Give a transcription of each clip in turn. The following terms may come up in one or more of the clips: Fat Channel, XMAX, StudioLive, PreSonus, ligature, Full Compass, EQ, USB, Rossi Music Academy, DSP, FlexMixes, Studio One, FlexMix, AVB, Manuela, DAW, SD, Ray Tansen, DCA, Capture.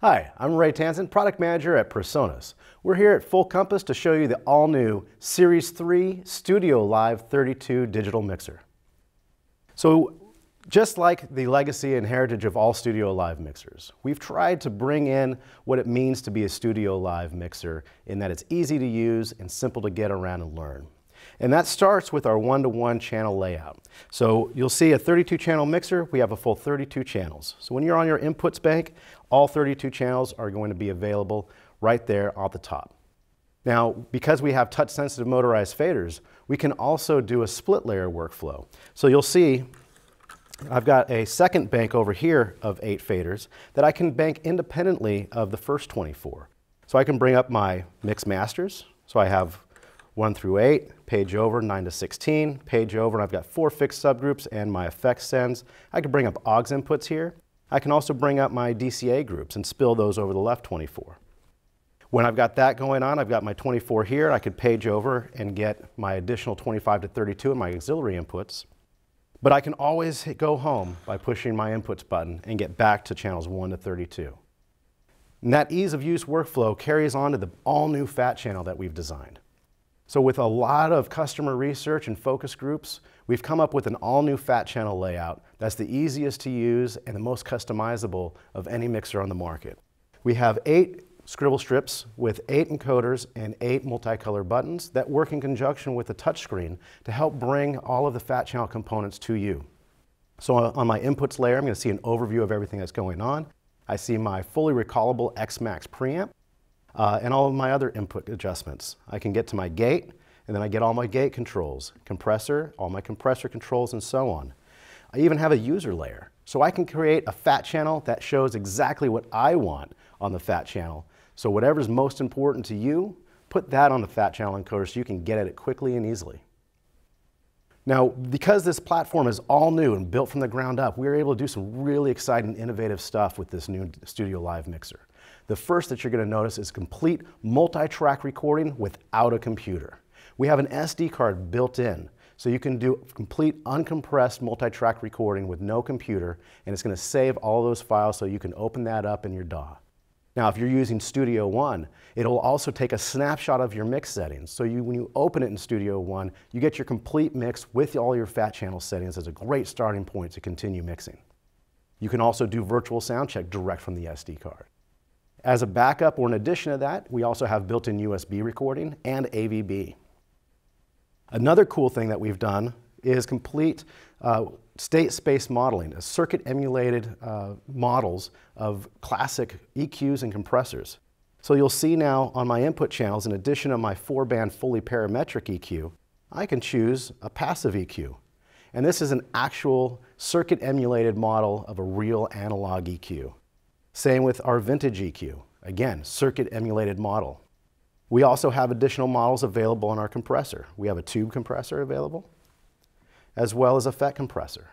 Hi, I'm Ray Tansen, Product Manager at PreSonus. We're here at Full Compass to show you the all-new Series 3 StudioLive 32 digital mixer. So, just like the legacy and heritage of all StudioLive mixers, we've tried to bring in what it means to be a StudioLive mixer in that it's easy to use and simple to get around and learn. And that starts with our 1-to-1 channel layout. So you'll see a 32-channel mixer, we have a full 32 channels. So when you're on your inputs bank, all 32 channels are going to be available right there at the top. Now, because we have touch-sensitive motorized faders, we can also do a split layer workflow. So you'll see I've got a second bank over here of 8 faders that I can bank independently of the first 24. So I can bring up my mix masters, so I have 1 through 8, page over, 9 to 16, page over, and I've got 4 fixed subgroups and my effects sends. I can bring up aux inputs here. I can also bring up my DCA groups and spill those over the left 24. When I've got that going on, I've got my 24 here. I could page over and get my additional 25 to 32 in my auxiliary inputs. But I can always go home by pushing my inputs button and get back to channels 1 to 32. And that ease of use workflow carries on to the all-new Fat Channel that we've designed. So with a lot of customer research and focus groups, we've come up with an all-new Fat Channel layout that's the easiest to use and the most customizable of any mixer on the market. We have 8 scribble strips with 8 encoders and 8 multicolor buttons that work in conjunction with the touchscreen to help bring all of the Fat Channel components to you. So on my inputs layer, I'm going to see an overview of everything that's going on. I see my fully recallable XMAX preamp. And all of my other input adjustments. I can get to my gate, and then I get all my gate controls, compressor, all my compressor controls, and so on. I even have a user layer, so I can create a Fat Channel that shows exactly what I want on the Fat Channel. So whatever's most important to you, put that on the Fat Channel encoder so you can get at it quickly and easily. Now, because this platform is all new and built from the ground up, we were able to do some really exciting, innovative stuff with this new StudioLive mixer. The first that you're going to notice is complete multi-track recording without a computer. We have an SD card built in, so you can do complete uncompressed multi-track recording with no computer, and it's going to save all those files so you can open that up in your DAW. Now, if you're using Studio One, it'll also take a snapshot of your mix settings, so when you open it in Studio One, you get your complete mix with all your Fat Channel settings as a great starting point to continue mixing. You can also do virtual sound check direct from the SD card. As a backup or in addition to that, we also have built-in USB recording and AVB. Another cool thing that we've done is complete state space modeling, circuit emulated models of classic EQs and compressors. So you'll see now on my input channels, in addition to my 4-band fully parametric EQ, I can choose a passive EQ. And this is an actual circuit emulated model of a real analog EQ. Same with our vintage EQ, again, circuit emulated model. We also have additional models available on our compressor. We have a tube compressor available, as well as a FET compressor.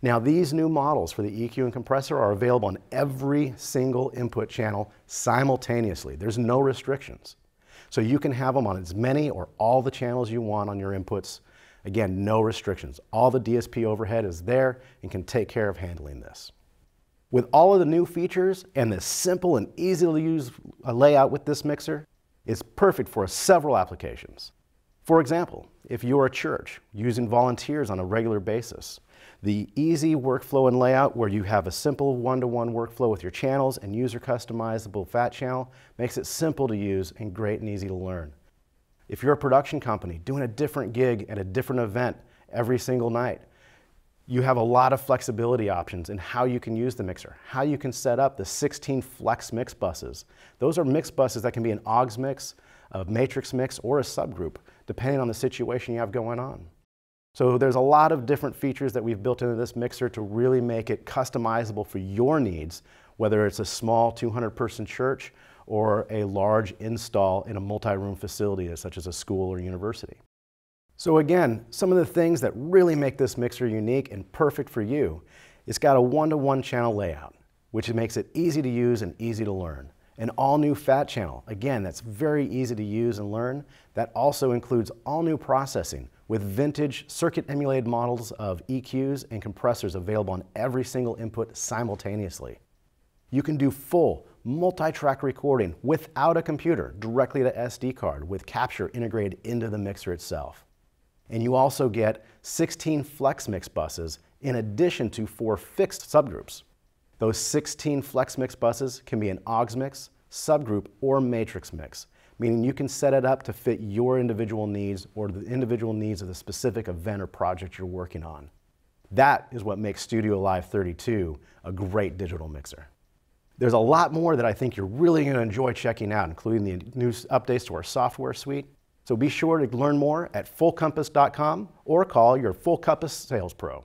Now these new models for the EQ and compressor are available on every single input channel simultaneously. There's no restrictions. So you can have them on as many or all the channels you want on your inputs. Again, no restrictions. All the DSP overhead is there and can take care of handling this. With all of the new features and the simple and easy to use layout with this mixer, it's perfect for several applications. For example, if you're a church using volunteers on a regular basis, the easy workflow and layout where you have a simple one-to-one workflow with your channels and user customizable Fat Channel makes it simple to use and great and easy to learn. If you're a production company doing a different gig at a different event every single night, you have a lot of flexibility options in how you can use the mixer, how you can set up the 16 Flex Mix buses. Those are mix buses that can be an aux mix, a matrix mix, or a subgroup, depending on the situation you have going on. So there's a lot of different features that we've built into this mixer to really make it customizable for your needs, whether it's a small 200-person church or a large install in a multi-room facility, such as a school or university. So again, some of the things that really make this mixer unique and perfect for you, it's got a 1-to-1 channel layout, which makes it easy to use and easy to learn. An all-new Fat Channel, again, that's very easy to use and learn. That also includes all-new processing with vintage circuit-emulated models of EQs and compressors available on every single input simultaneously. You can do full multi-track recording without a computer directly to SD card with Capture integrated into the mixer itself. And you also get 16 FlexMix buses in addition to 4 fixed subgroups. Those 16 FlexMix buses can be an aux mix, subgroup, or matrix mix, meaning you can set it up to fit your individual needs or the individual needs of the specific event or project you're working on. That is what makes StudioLive 32 a great digital mixer. There's a lot more that I think you're really going to enjoy checking out, including the new updates to our software suite. So be sure to learn more at fullcompass.com or call your Full Compass sales pro.